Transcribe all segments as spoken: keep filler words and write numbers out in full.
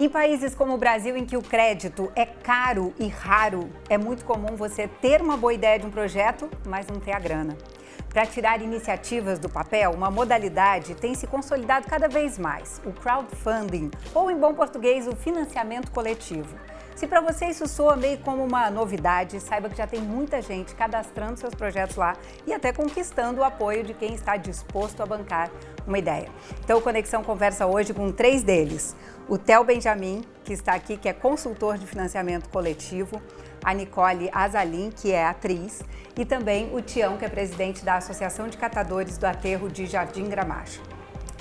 Em países como o Brasil, em que o crédito é caro e raro, é muito comum você ter uma boa ideia de um projeto, mas não ter a grana. Para tirar iniciativas do papel, uma modalidade tem se consolidado cada vez mais, o crowdfunding, ou em bom português, o financiamento coletivo. Se para você isso soa meio como uma novidade, saiba que já tem muita gente cadastrando seus projetos lá e até conquistando o apoio de quem está disposto a bancar uma ideia. Então, o Conexão conversa hoje com três deles. O Téo Benjamim, que está aqui, que é consultor de financiamento coletivo, a Nicole Azalim, que é atriz, e também o Tião, que é presidente da Associação de Catadores do Aterro do Jardim Gramacho.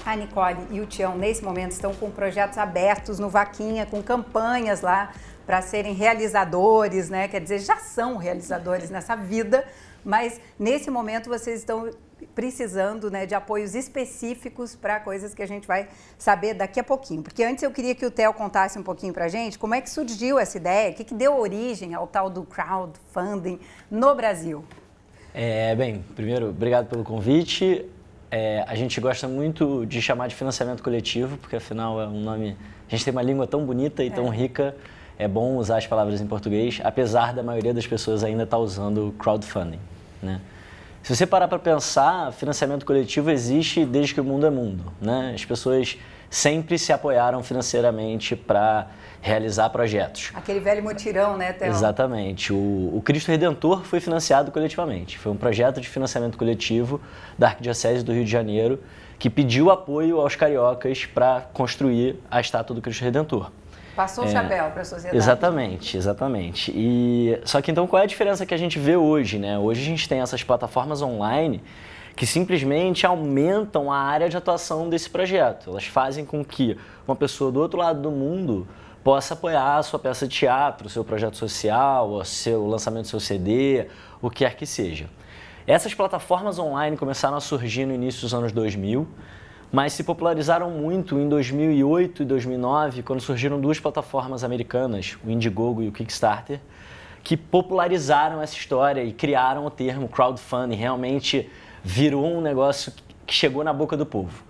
A Nicole e o Tião, nesse momento, estão com projetos abertos no Vaquinha, com campanhas lá para serem realizadores, né? Quer dizer, já são realizadores nessa vida, mas nesse momento vocês estão precisando, né, de apoios específicos para coisas que a gente vai saber daqui a pouquinho. Porque antes eu queria que o Téo contasse um pouquinho para a gente como é que surgiu essa ideia, o que, que deu origem ao tal do crowdfunding no Brasil. É, bem, primeiro, obrigado pelo convite. É, a gente gosta muito de chamar de financiamento coletivo, porque afinal é um nome... A gente tem uma língua tão bonita e é. tão rica, é bom usar as palavras em português, apesar da maioria das pessoas ainda estar usando crowdfunding, né? Se você parar para pensar, financiamento coletivo existe desde que o mundo é mundo, né? As pessoas sempre se apoiaram financeiramente para realizar projetos. Aquele velho mutirão, né, Téo? Exatamente. O, o Cristo Redentor foi financiado coletivamente. Foi um projeto de financiamento coletivo da Arquidiocese do Rio de Janeiro que pediu apoio aos cariocas para construir a estátua do Cristo Redentor. Passou o chapéu é, para a sociedade. Exatamente, exatamente. E, só que então qual é a diferença que a gente vê hoje, né? Hoje a gente tem essas plataformas online que simplesmente aumentam a área de atuação desse projeto. Elas fazem com que uma pessoa do outro lado do mundo possa apoiar a sua peça de teatro, o seu projeto social, o seu lançamento do seu C D, o que quer que seja. Essas plataformas online começaram a surgir no início dos anos dois mil, mas se popularizaram muito em dois mil e oito e dois mil e nove, quando surgiram duas plataformas americanas, o Indiegogo e o Kickstarter, que popularizaram essa história e criaram o termo crowdfunding. Realmente virou um negócio que chegou na boca do povo.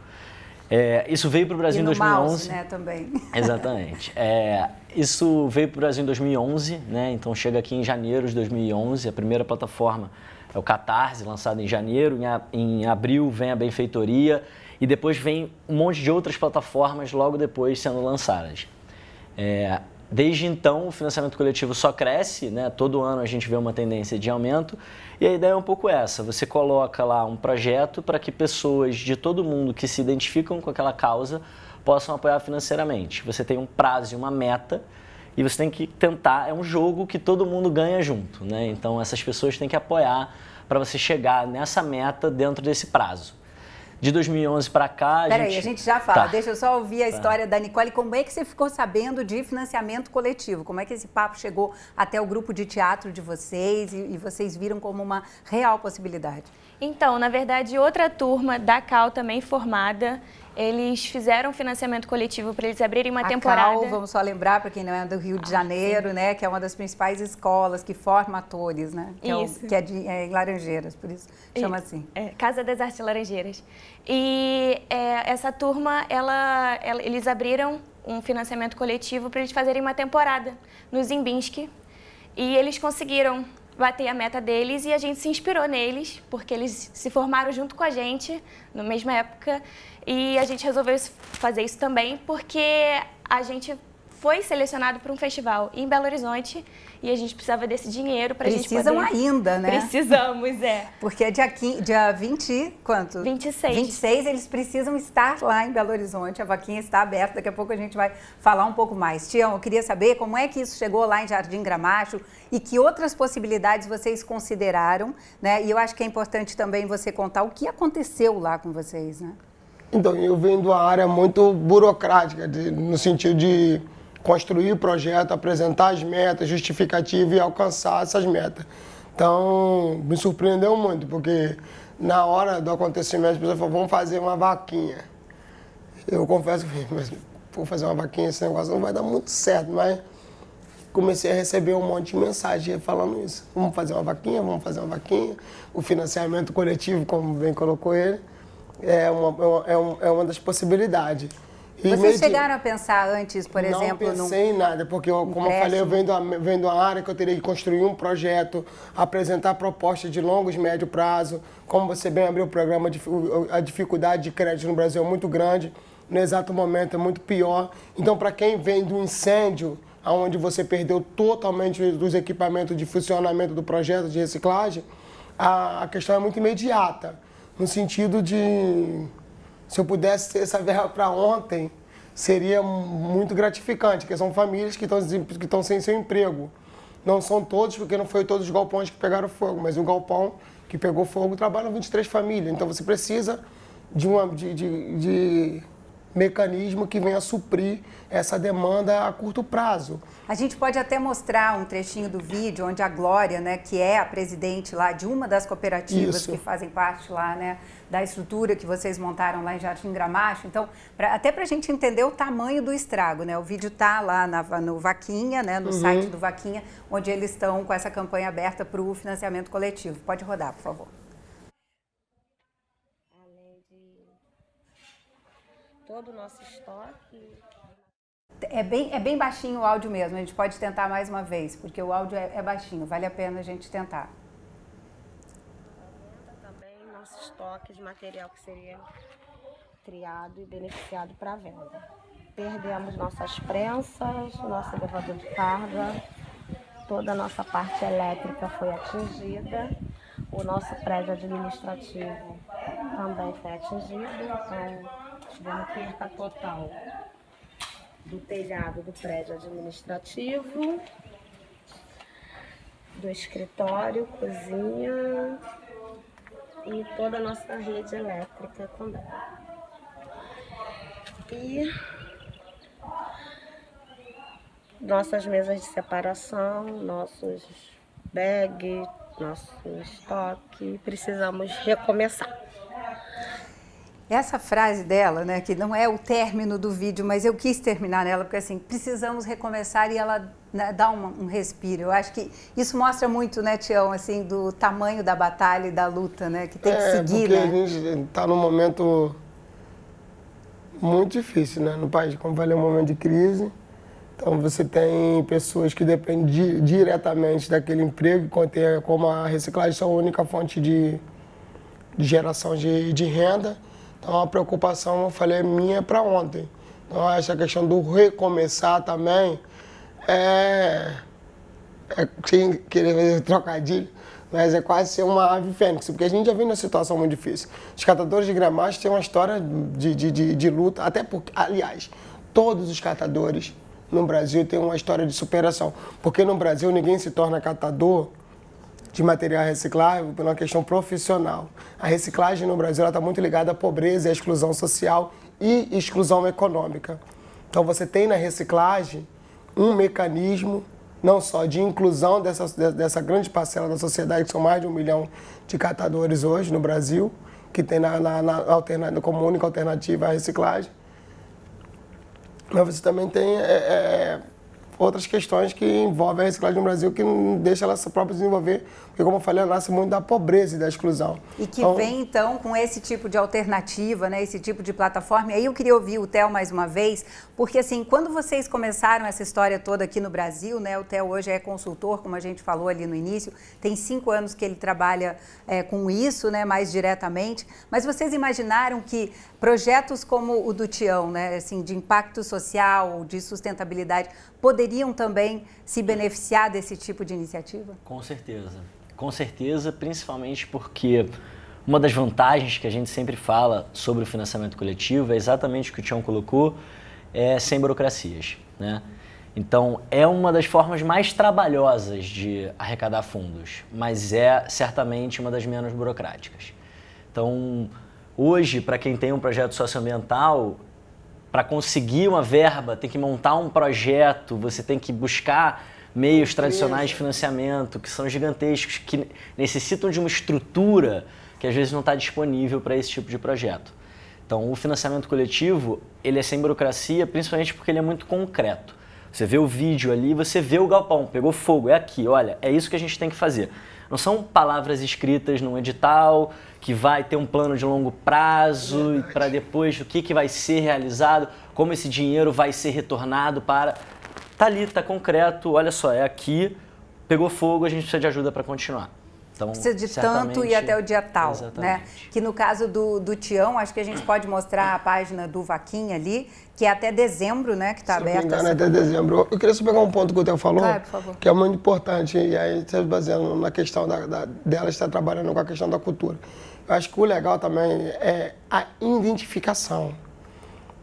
É, isso veio para o Brasil em dois mil e onze. Mouse, né, também. Exatamente. É, isso veio para o Brasil em dois mil e onze, né? Então chega aqui em janeiro de dois mil e onze, a primeira plataforma é o Catarse, lançado em janeiro, em abril vem a Benfeitoria, e depois vem um monte de outras plataformas logo depois sendo lançadas. É, desde então, o financiamento coletivo só cresce, né? Todo ano a gente vê uma tendência de aumento, e a ideia é um pouco essa, você coloca lá um projeto para que pessoas de todo mundo que se identificam com aquela causa possam apoiar financeiramente. Você tem um prazo e uma meta, e você tem que tentar, é um jogo que todo mundo ganha junto, né? Então essas pessoas têm que apoiar para você chegar nessa meta dentro desse prazo. De dois mil e onze para cá... Peraí, a, gente... a gente já fala. Tá. Deixa eu só ouvir a tá. história da Nicole. Como é que você ficou sabendo de financiamento coletivo? Como é que esse papo chegou até o grupo de teatro de vocês e, e vocês viram como uma real possibilidade? Então, na verdade, outra turma da Cal também formada, eles fizeram financiamento coletivo para eles abrirem uma a temporada. Cal, vamos só lembrar, para quem não é do Rio de Janeiro, ah, né, que é uma das principais escolas que forma atores, né? Que isso. É, o, que é, de, é em Laranjeiras, por isso chama e, assim. É, Casa das Artes Laranjeiras. E é, essa turma, ela, ela, eles abriram um financiamento coletivo para eles fazerem uma temporada no Zimbinsk. E eles conseguiram bater a meta deles e a gente se inspirou neles, porque eles se formaram junto com a gente, na mesma época, e a gente resolveu fazer isso também, porque a gente foi selecionado para um festival em Belo Horizonte e a gente precisava desse dinheiro para a gente poder... Precisam ainda, né? Precisamos, é. Porque é dia, quinze, dia vinte, quanto? vinte e seis. vinte e seis, eles precisam estar lá em Belo Horizonte, a vaquinha está aberta, daqui a pouco a gente vai falar um pouco mais. Tião, eu queria saber como é que isso chegou lá em Jardim Gramacho e que outras possibilidades vocês consideraram, né? E eu acho que é importante também você contar o que aconteceu lá com vocês, né? Então, eu venho de uma área muito burocrática, de, no sentido de construir o projeto, apresentar as metas, justificativa e alcançar essas metas. Então, me surpreendeu muito, porque na hora do acontecimento, as pessoas falaram, vamos fazer uma vaquinha. Eu confesso que, mas, vou fazer uma vaquinha, esse negócio não vai dar muito certo, mas comecei a receber um monte de mensagem falando isso. Vamos fazer uma vaquinha, vamos fazer uma vaquinha. O financiamento coletivo, como bem colocou ele, é uma, é uma, é uma das possibilidades. E Vocês chegaram que... a pensar antes, por não exemplo... Não pensei num... em nada, porque, eu, como eu falei, eu venho de, uma, venho de uma área que eu teria que construir um projeto, apresentar propostas de longos e médio prazo. Como você bem abriu o programa, a dificuldade de crédito no Brasil é muito grande, no exato momento é muito pior. Então, para quem vem do incêndio, onde você perdeu totalmente os equipamentos de funcionamento do projeto de reciclagem, a, a questão é muito imediata, no sentido de... Se eu pudesse ter essa verba para ontem, seria muito gratificante, porque são famílias que estão que estão sem seu emprego. Não são todos, porque não foi todos os galpões que pegaram fogo, mas o galpão que pegou fogo trabalha vinte e três famílias. Então você precisa de, uma, de, de, de mecanismo que venha suprir essa demanda a curto prazo. A gente pode até mostrar um trechinho do vídeo onde a Glória, né, que é a presidente lá de uma das cooperativas Isso. que fazem parte lá, né, da estrutura que vocês montaram lá em Jardim Gramacho. Então, pra, até para a gente entender o tamanho do estrago, né? O vídeo tá lá na, no Vaquinha, né? No uhum. site do Vaquinha, onde eles estão com essa campanha aberta para o financiamento coletivo. Pode rodar, por favor. Além de todo o nosso estoque. É bem, é bem baixinho o áudio mesmo, a gente pode tentar mais uma vez, porque o áudio é, é baixinho, vale a pena a gente tentar. Estoque de material que seria triado e beneficiado para venda. Perdemos nossas prensas, nosso elevador de carga, toda a nossa parte elétrica foi atingida, o nosso prédio administrativo também foi atingido, então tivemos perda total do telhado do prédio administrativo, do escritório, cozinha... E toda a nossa rede elétrica também. E nossas mesas de separação, nossos bags, nosso estoque, precisamos recomeçar. Essa frase dela, né, que não é o término do vídeo, mas eu quis terminar nela, porque assim, precisamos recomeçar e ela... dá um, um respiro. Eu acho que isso mostra muito, né, Tião, assim, do tamanho da batalha e da luta, né, que tem que é, seguir, né? A gente está num momento muito difícil, né, no país, como vai, é um momento de crise. Então você tem pessoas que dependem de, diretamente daquele emprego, como a reciclagem é a única fonte de, de geração de, de renda. Então a preocupação, eu falei, é minha para ontem. Então essa questão do recomeçar também, É, é, sem querer fazer trocadilho, mas é quase ser uma ave fênix, porque a gente já vem numa situação muito difícil. Os catadores de Gramacho têm uma história de, de, de, de luta, até porque, aliás, todos os catadores no Brasil têm uma história de superação, porque no Brasil ninguém se torna catador de material reciclável por uma questão profissional. A reciclagem no Brasil está muito ligada à pobreza, à exclusão social e exclusão econômica. Então você tem na reciclagem um mecanismo, não só de inclusão dessa, dessa grande parcela da sociedade, que são mais de um milhão de catadores hoje no Brasil, que tem na, na, na alternativa, como única alternativa a reciclagem. Mas você também tem é, é, outras questões que envolvem a reciclagem no Brasil, que não deixa ela própria se desenvolver, porque, como eu falei, ela nasce muito da pobreza e da exclusão. E que então, vem, então, com esse tipo de alternativa, né, esse tipo de plataforma. E aí eu queria ouvir o Téo mais uma vez, porque, assim, quando vocês começaram essa história toda aqui no Brasil, né, o Téo hoje é consultor, como a gente falou ali no início, tem cinco anos que ele trabalha é, com isso, né, mais diretamente, mas vocês imaginaram que projetos como o do Tião, né, assim, de impacto social, de sustentabilidade, poderiam também se beneficiar desse tipo de iniciativa? Com certeza, com certeza, principalmente porque uma das vantagens que a gente sempre fala sobre o financiamento coletivo é exatamente o que o Tião colocou, é sem burocracias, né? Então, é uma das formas mais trabalhosas de arrecadar fundos, mas é certamente uma das menos burocráticas. Então, hoje, para quem tem um projeto socioambiental, para conseguir uma verba, tem que montar um projeto, você tem que buscar meios tradicionais de financiamento, que são gigantescos, que necessitam de uma estrutura que às vezes não está disponível para esse tipo de projeto. Então, o financiamento coletivo, ele é sem burocracia, principalmente porque ele é muito concreto. Você vê o vídeo ali, você vê o galpão, pegou fogo, é aqui, olha, é isso que a gente tem que fazer. Não são palavras escritas num edital, que vai ter um plano de longo prazo, para depois o que, que vai ser realizado, como esse dinheiro vai ser retornado para... Tá ali, tá concreto, olha só, é aqui, pegou fogo, a gente precisa de ajuda para continuar. Então, precisa de tanto e até o dia tal, né? Que no caso do, do Tião, acho que a gente pode mostrar a página do Vaquinha ali, que é até dezembro, né, que está aberta. Se não me engano, é até dezembro. Eu queria só pegar um ponto que o Téo falou, claro, por favor, que é muito importante, e aí se baseando na questão da, da, dela estar trabalhando com a questão da cultura. Eu acho que o legal também é a identificação.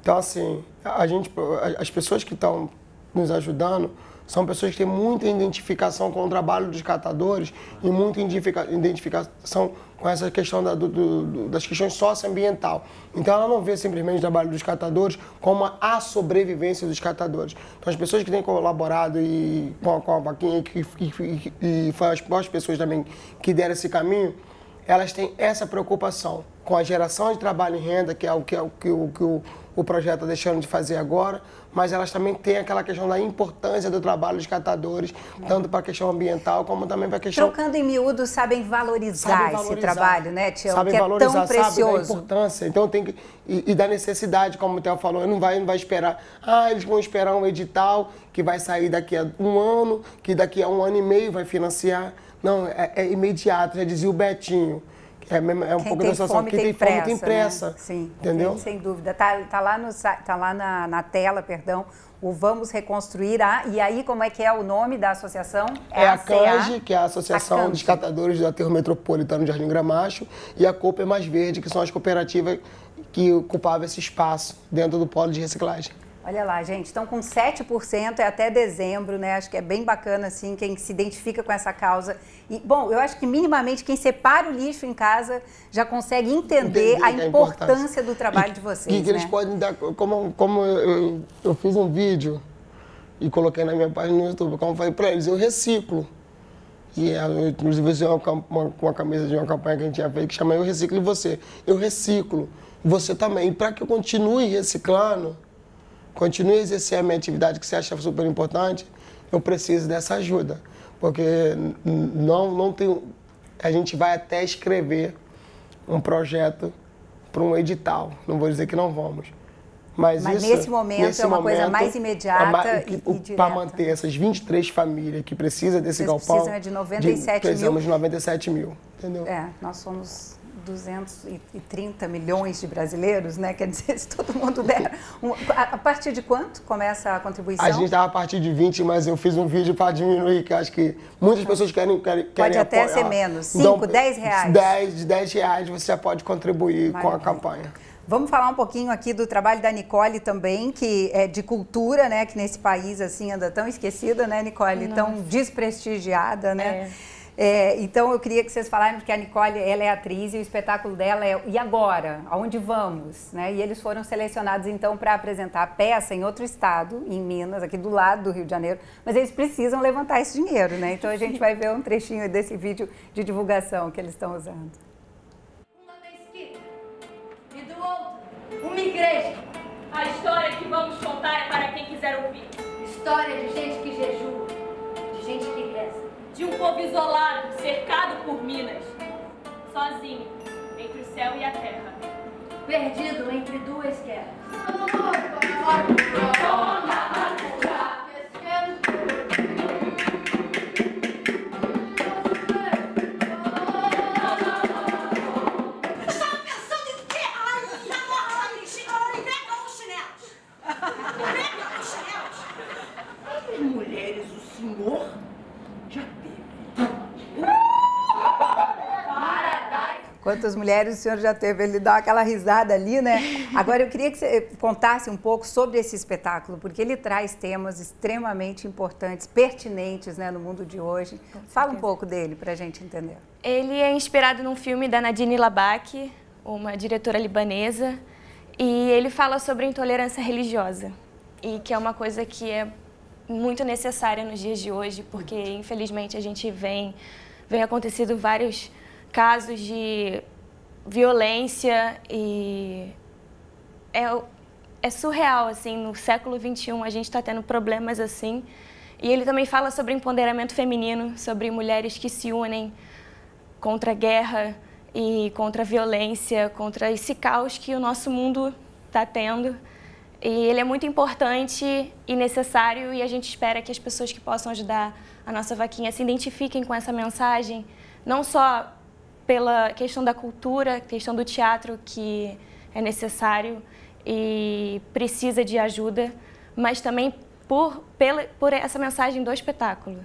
Então, assim, a gente, as pessoas que estão nos ajudando são pessoas que têm muita identificação com o trabalho dos catadores e muita identificação com essa questão da, do, do, das questões socioambiental. Então, ela não vê simplesmente o trabalho dos catadores como a sobrevivência dos catadores. Então, as pessoas que têm colaborado e, com, com a Vaquinha e, e, e, e foram as pessoas também que deram esse caminho, elas têm essa preocupação com a geração de trabalho e renda, que é o que, é o, que, o, que o, o projeto está deixando de fazer agora, mas elas também têm aquela questão da importância do trabalho dos catadores, tanto para a questão ambiental como também para a questão... Trocando em miúdos, sabem valorizar, sabem valorizar esse trabalho, né, Tião? Sabem que valorizar, é tão precioso. Sabem da importância, então tem que... E, e da necessidade, como o Téo falou, não vai, não vai esperar... Ah, eles vão esperar um edital que vai sair daqui a um ano, que daqui a um ano e meio vai financiar. Não, é, é imediato, já dizia o Betinho. É, é um pouco da sensação. Quem tem fome tem pressa, né? Sim, entendeu? Sem dúvida. Tá, tá lá, no, tá lá na, na tela, perdão, o Vamos Reconstruir a... E aí, como é que é o nome da associação? É, é a CERGE, que é a Associação de Catadores do Aterro Metropolitano do Jardim Gramacho, e a Copa é mais Verde, que são as cooperativas que ocupavam esse espaço dentro do polo de reciclagem. Olha lá, gente, estão com sete por cento, é até dezembro, né? Acho que é bem bacana, assim, quem se identifica com essa causa. E, bom, eu acho que minimamente quem separa o lixo em casa já consegue entender, entender a, importância a importância do trabalho e, de vocês, e que né? Eles podem dar, como, como eu, eu fiz um vídeo e coloquei na minha página no YouTube, como eu falei para eles, eu reciclo. E eu, inclusive, eu usei uma, uma, uma camisa de uma campanha que a gente tinha feito que chama Eu Reciclo e Você. Eu reciclo, você também. E para que eu continue reciclando, continue a exercer a minha atividade que você acha super importante, eu preciso dessa ajuda. Porque não, não tem, a gente vai até escrever um projeto para um edital. Não vou dizer que não vamos. Mas, Mas isso, nesse momento nesse é uma momento, coisa mais imediata é, e, e direta. Para manter essas vinte e três famílias que precisam desse Vocês galpão... Precisam de noventa e sete de, precisamos mil. Precisamos de noventa e sete mil, entendeu? É, nós somos... duzentos e trinta milhões de brasileiros, né? Quer dizer, se todo mundo der... Um, a, a partir de quanto começa a contribuição? A gente estava a partir de vinte, mas eu fiz um vídeo para diminuir, que acho que muitas pessoas querem, querem, querem Pode até apoiar. Ser menos, cinco, dez reais. dez, dez reais você já pode contribuir Maravilha. Com a campanha. Vamos falar um pouquinho aqui do trabalho da Nicole também, que é de cultura, né? Que nesse país, assim, anda tão esquecida, né, Nicole? Nossa. Tão desprestigiada, né? É. É, então, eu queria que vocês falassem, porque a Nicole, ela é atriz e o espetáculo dela é E Agora? Aonde Vamos? Né? E eles foram selecionados, então, para apresentar a peça em outro estado, em Minas, aqui do lado do Rio de Janeiro, mas eles precisam levantar esse dinheiro, né? Então, a gente vai ver um trechinho desse vídeo de divulgação que eles estão usando. Uma mesquita e do outro, uma igreja. A história que vamos contar é para quem quiser ouvir. História de gente que jejua, de gente que reza. De um povo isolado, cercado por minas, sozinho, entre o céu e a terra, perdido entre duas guerras. Quantas mulheres o senhor já teve? Ele dá aquela risada ali, né? Agora, eu queria que você contasse um pouco sobre esse espetáculo, porque ele traz temas extremamente importantes, pertinentes, né, no mundo de hoje. Fala um pouco dele, para a gente entender. Ele é inspirado num filme da Nadine Labaki, uma diretora libanesa, e ele fala sobre intolerância religiosa, e que é uma coisa que é muito necessária nos dias de hoje, porque, infelizmente, a gente vem, vem acontecendo vários... casos de violência e é, é surreal, assim, no século vinte e um a gente está tendo problemas assim. E ele também fala sobre empoderamento feminino, sobre mulheres que se unem contra a guerra e contra a violência, contra esse caos que o nosso mundo está tendo. E ele é muito importante e necessário, e a gente espera que as pessoas que possam ajudar a nossa vaquinha se identifiquem com essa mensagem, não só pela questão da cultura, questão do teatro, que é necessário e precisa de ajuda, mas também por, pela, por essa mensagem do espetáculo.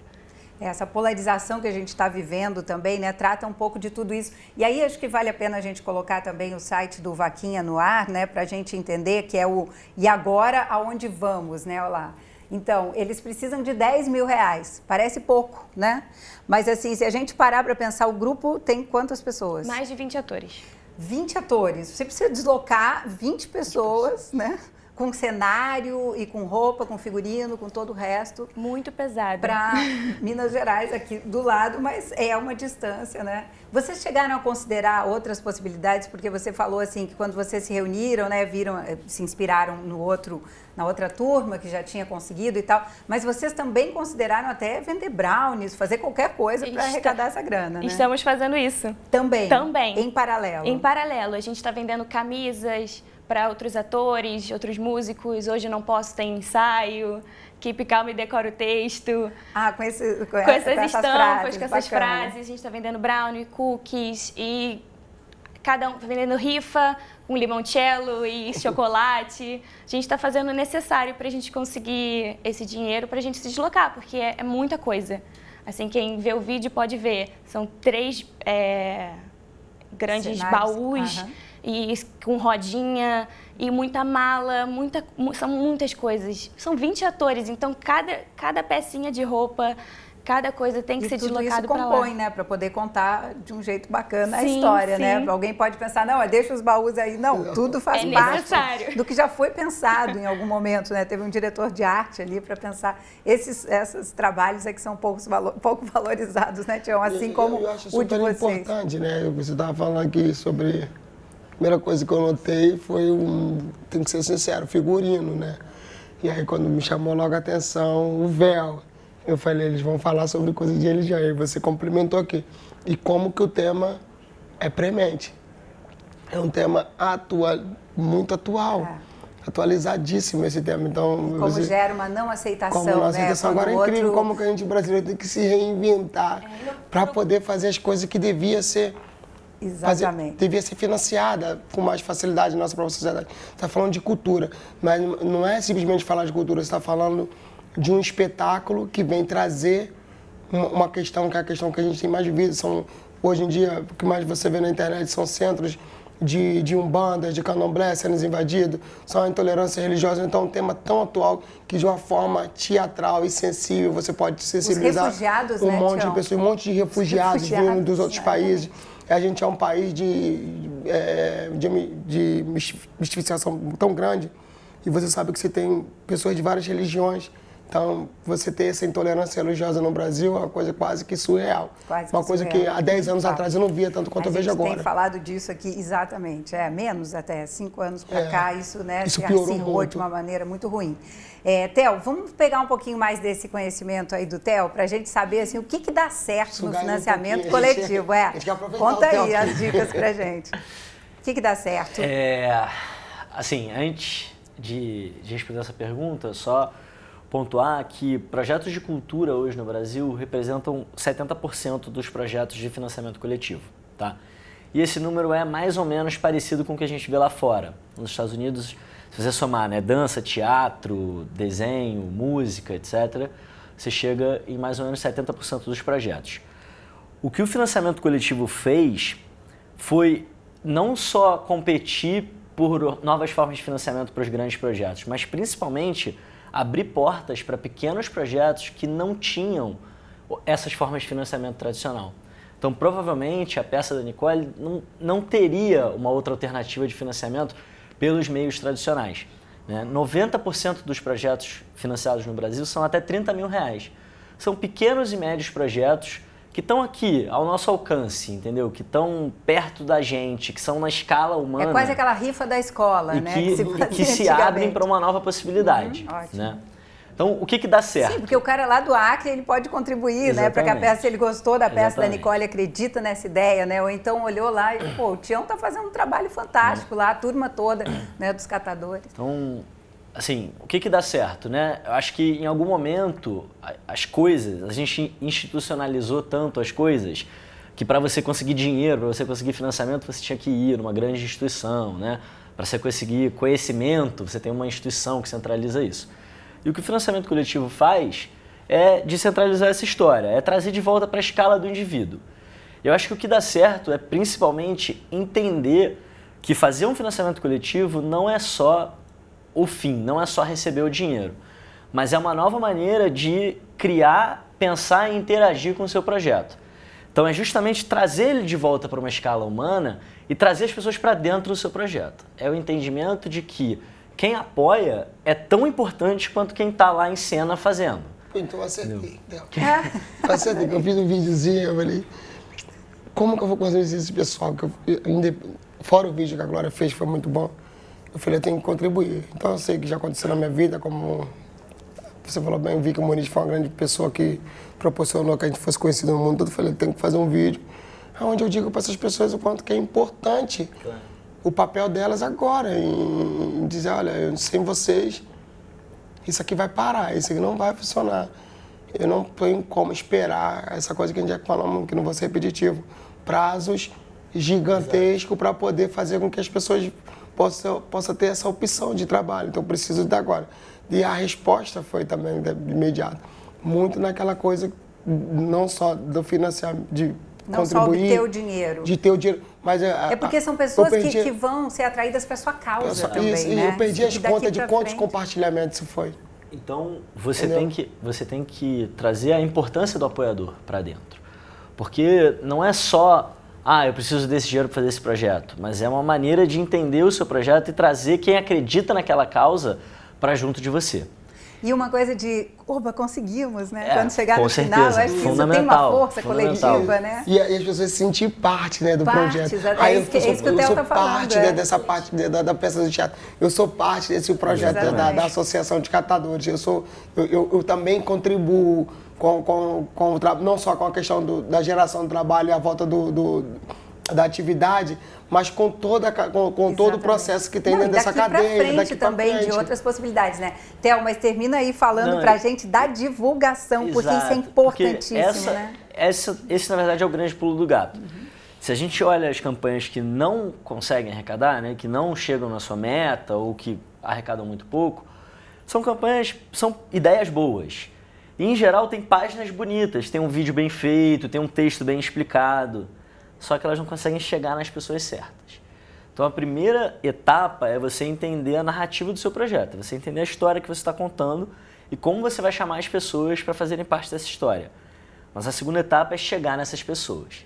Essa polarização que a gente está vivendo também, né, trata um pouco de tudo isso. E aí acho que vale a pena a gente colocar também o site do Vaquinha no ar, né, para a gente entender que é o E Agora Aonde Vamos, né, olha lá. Então, eles precisam de dez mil reais, parece pouco, né? Mas assim, se a gente parar para pensar, o grupo tem quantas pessoas? Mais de vinte atores. vinte atores, você precisa deslocar vinte pessoas, né? Com cenário e com roupa, com figurino, com todo o resto. Muito pesado. Para Minas Gerais, aqui do lado, mas é uma distância, né? Vocês chegaram a considerar outras possibilidades? Porque você falou assim, que quando vocês se reuniram, né, viram, se inspiraram no outro, na outra turma que já tinha conseguido e tal. Mas vocês também consideraram até vender brownies, fazer qualquer coisa para arrecadar essa grana, né? Estamos fazendo isso. Também? Também. Em paralelo? Em paralelo. A gente está vendendo camisas para outros atores, outros músicos. Hoje não posso, tem ensaio. Keep Calm e decora o texto. Ah, com, esse, com, com essas, essas estampas, com essas frases. A gente está vendendo brownie, cookies e cada um está vendendo rifa, um limoncello e chocolate. A gente está fazendo o necessário para a gente conseguir esse dinheiro, para a gente se deslocar, porque é, é muita coisa. Assim, quem vê o vídeo pode ver. São três é, grandes cenários, baús. Uhum. E com rodinha, e muita mala, muita, são muitas coisas. São vinte atores, então cada, cada pecinha de roupa, cada coisa tem que e ser deslocado para lá. Isso compõe, né? Para poder contar de um jeito bacana, sim, a história, sim, né? Alguém pode pensar, não, deixa os baús aí. Não, tudo faz é parte do que já foi pensado em algum momento, né? Teve um diretor de arte ali para pensar. Esses, esses trabalhos é que são poucos valo, pouco valorizados, né, Tião? Assim eu, como eu acho o de vocês. Importante, né? Você estava falando aqui sobre... A primeira coisa que eu notei foi, um, tem que ser sincero, figurino, né? E aí, quando me chamou logo a atenção, o véu. Eu falei, eles vão falar sobre coisa de religião. E você complementou aqui. E como que o tema é premente. É um tema atual, muito atual. É. Atualizadíssimo esse tema. Então, como você, gera uma não aceitação, como não aceitação. Né? Agora é incrível outro... como que a gente brasileiro tem que se reinventar é, eu... para poder fazer as coisas que devia ser... Exatamente. Fazer, devia ser financiada com mais facilidade na nossa própria sociedade. Você está falando de cultura, mas não é simplesmente falar de cultura, você está falando de um espetáculo que vem trazer uma, uma questão que é a questão que a gente tem mais vivido. São, hoje em dia, o que mais você vê na internet são centros de, de umbandas, de candomblé sendo invadidos, são a intolerância religiosa. Então, é um tema tão atual que, de uma forma teatral e sensível, você pode sensibilizar um, né, monte de pessoas, um monte de refugiados, refugiados vindo dos outros, né, países. A gente é um país de, de, de mistificação tão grande e você sabe que você tem pessoas de várias religiões. Então, você ter essa intolerância religiosa no Brasil é uma coisa quase que surreal. Quase que uma coisa surreal. Que há dez anos tá. atrás eu não via tanto quanto eu vejo agora. A gente tem falado disso aqui, exatamente. É, menos até, cinco anos para é, cá, isso, né, isso piorou se arcirrou muito. De uma maneira muito ruim. É, Téo, vamos pegar um pouquinho mais desse conhecimento aí do Téo, para a gente saber assim, o que, que dá certo Sugar no financiamento um coletivo. É, conta aí as dicas para a gente. O que, que dá certo? É, assim, antes de, de responder essa pergunta, só... pontuar que projetos de cultura hoje no Brasil representam setenta por cento dos projetos de financiamento coletivo, tá? E esse número é mais ou menos parecido com o que a gente vê lá fora. Nos Estados Unidos, se você somar, né, dança, teatro, desenho, música, etcétera, você chega em mais ou menos setenta por cento dos projetos. O que o financiamento coletivo fez foi não só competir por novas formas de financiamento para os grandes projetos, mas principalmente abrir portas para pequenos projetos que não tinham essas formas de financiamento tradicional. Então, provavelmente, a peça da Nicole não, não teria uma outra alternativa de financiamento pelos meios tradicionais, né? noventa por cento dos projetos financiados no Brasil são até trinta mil reais. São pequenos e médios projetos que que estão aqui, ao nosso alcance, entendeu? Que estão perto da gente, que são na escala humana. É quase aquela rifa da escola, e né? Que, que se, e que se abrem para uma nova possibilidade. Uhum, ótimo. Né? Então, o que que dá certo? Sim, porque o cara lá do Acre, ele pode contribuir, exatamente, né? Para que a peça, se ele gostou da peça, exatamente, da Nicole, acredita nessa ideia, né? Ou então olhou lá e, pô, o Tião tá fazendo um trabalho fantástico, é, lá, a turma toda, né, dos catadores. Então, assim, o que que dá certo, né? Eu acho que em algum momento as coisas, a gente institucionalizou tanto as coisas que para você conseguir dinheiro, para você conseguir financiamento, você tinha que ir numa grande instituição, né? Para você conseguir conhecimento, você tem uma instituição que centraliza isso. E o que o financiamento coletivo faz é descentralizar essa história, é trazer de volta para a escala do indivíduo. Eu acho que o que dá certo é principalmente entender que fazer um financiamento coletivo não é só o fim, não é só receber o dinheiro, mas é uma nova maneira de criar, pensar e interagir com o seu projeto. Então é justamente trazer ele de volta para uma escala humana e trazer as pessoas para dentro do seu projeto. É o entendimento de que quem apoia é tão importante quanto quem está lá em cena fazendo. Então acertei. Então, acertei, que eu fiz um videozinho, eu falei, como que eu vou conseguir esse pessoal? Que eu, eu, fora o vídeo que a Glória fez, foi muito bom. Eu falei, eu tenho que contribuir. Então eu sei que já aconteceu na minha vida, como você falou bem, eu vi que o Moniz foi uma grande pessoa que proporcionou que a gente fosse conhecido no mundo todo. Eu falei, eu tenho que fazer um vídeo onde eu digo para essas pessoas o quanto que é importante. Claro. O papel delas agora, em dizer, olha, sem vocês, isso aqui vai parar, isso aqui não vai funcionar. Eu não tenho como esperar essa coisa que a gente já falou, que não vou ser repetitivo, prazos gigantescos para poder fazer com que as pessoas possam, possam ter essa opção de trabalho. Então, eu preciso de agora. E a resposta foi também imediata. Muito naquela coisa, não só do financiamento, de não só obter o dinheiro. De ter o dinheiro. Mas, é porque são pessoas perdi... que, que vão ser atraídas para sua causa só, também, isso, né? Eu perdi as contas de quantos frente. compartilhamentos foi. Então, você tem, que, você tem que trazer a importância do apoiador para dentro. Porque não é só, ah, eu preciso desse dinheiro para fazer esse projeto, mas é uma maneira de entender o seu projeto e trazer quem acredita naquela causa para junto de você. E uma coisa de, oba, conseguimos, né? É, quando chegar no final, acho que isso tem uma força coletiva, né? E, e as pessoas se sentirem parte, né, do parte, projeto. Aí é isso que, eu sou, é isso que o Téo está falando. Eu sou parte é. né, dessa parte né, da, da peça do teatro. Eu sou parte desse projeto da, da Associação de Catadores. Eu, sou, eu, eu, eu também contribuo com, com, com o trabalho, não só com a questão do, da geração do trabalho e a volta do, do, da atividade, mas com, toda, com, com todo o processo que tem não, dentro dessa cadeia. Daqui pra frente daqui também, pra frente. de outras possibilidades, né? Téo, mas termina aí falando não, pra é... gente da divulgação, exato, porque isso é importantíssimo, essa, né? Essa, esse, na verdade, é o grande pulo do gato. Uhum. Se a gente olha as campanhas que não conseguem arrecadar, né, que não chegam na sua meta ou que arrecadam muito pouco, são campanhas, são ideias boas. E, em geral, tem páginas bonitas, tem um vídeo bem feito, tem um texto bem explicado. Só que elas não conseguem chegar nas pessoas certas. Então a primeira etapa é você entender a narrativa do seu projeto, você entender a história que você está contando e como você vai chamar as pessoas para fazerem parte dessa história. Mas a segunda etapa é chegar nessas pessoas.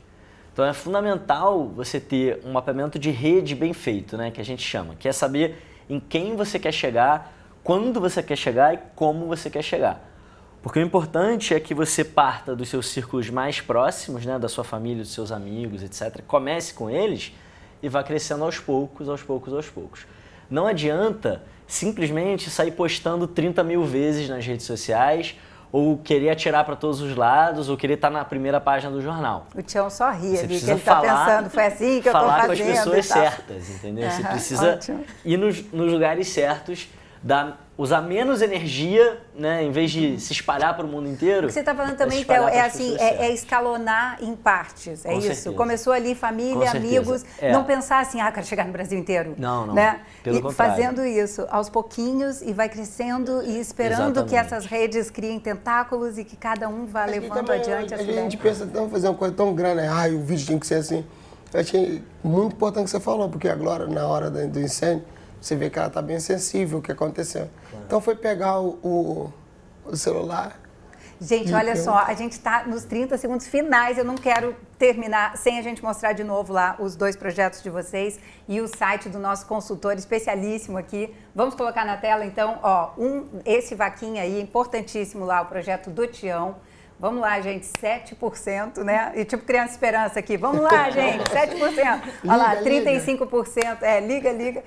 Então é fundamental você ter um mapeamento de rede bem feito, né, que a gente chama, que é saber em quem você quer chegar, quando você quer chegar e como você quer chegar. Porque o importante é que você parta dos seus círculos mais próximos, né, da sua família, dos seus amigos, etcétera. Comece com eles e vá crescendo aos poucos, aos poucos, aos poucos. Não adianta simplesmente sair postando trinta mil vezes nas redes sociais ou querer atirar para todos os lados ou querer estar na primeira página do jornal. O Tião só ri ali, que ele está pensando, foi assim que eu estou fazendo. Falar com as pessoas certas, entendeu? Uhum, você precisa ótimo. ir nos, nos lugares certos, da usar menos energia, né, em vez de se espalhar para o mundo inteiro. O que você está falando também, Téo, é assim, é, é escalonar em partes, é com isso? Certeza. Começou ali, família, com amigos, é. não pensar assim, ah, quero chegar no Brasil inteiro. Não, não, né? Pelo e contrário. Fazendo isso aos pouquinhos e vai crescendo e esperando exatamente. que essas redes criem tentáculos e que cada um vá levando também, adiante a sua. A gente pensa, então, fazer uma coisa tão grande, né? Ah, o vídeo tem que ser assim. Eu achei muito importante o que você falou, porque a Glória, na hora do incêndio, você vê que ela está bem sensível o que aconteceu. Claro. Então foi pegar o, o, o celular. Gente, olha só, a gente está nos trinta segundos finais. Eu não quero terminar sem a gente mostrar de novo lá os dois projetos de vocês e o site do nosso consultor especialíssimo aqui. Vamos colocar na tela, então, ó, um, esse Vaquinha aí, importantíssimo lá, o projeto do Tião. Vamos lá, gente, sete por cento, né? E tipo Criança Esperança aqui. Vamos lá, gente, sete por cento. Olha lá, trinta e cinco por cento. É, liga, liga.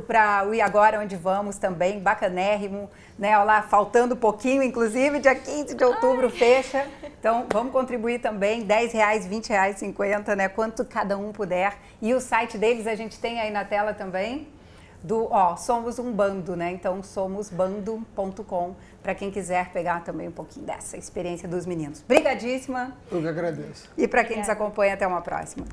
Para o E Agora, onde vamos também, bacanérrimo, né? Olha lá, faltando pouquinho, inclusive, dia quinze de outubro. Ai. Fecha. Então, vamos contribuir também, dez reais, vinte reais, cinquenta, né? Quanto cada um puder. E o site deles a gente tem aí na tela também, do, ó, Somos um Bando, né? Então, somos bando ponto com, para quem quiser pegar também um pouquinho dessa experiência dos meninos. Obrigadíssima. Eu que agradeço. E para quem nos acompanha, até uma próxima.